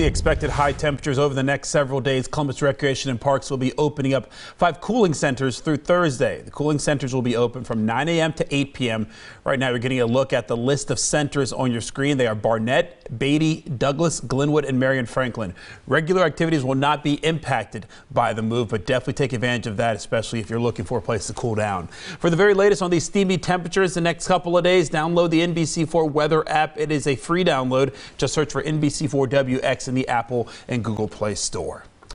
The expected high temperatures over the next several days, Columbus Recreation and Parks will be opening up 5 cooling centers through Thursday. The cooling centers will be open from 9 a.m. to 8 p.m. Right now, you're getting a look at the list of centers on your screen. They are Barnett, Beatty, Douglas, Glenwood, and Marion Franklin. Regular activities will not be impacted by the move, but definitely take advantage of that, especially if you're looking for a place to cool down. For the very latest on these steamy temperatures the next couple of days, download the NBC4 weather app. It is a free download. Just search for NBC4WX in the Apple and Google Play Store.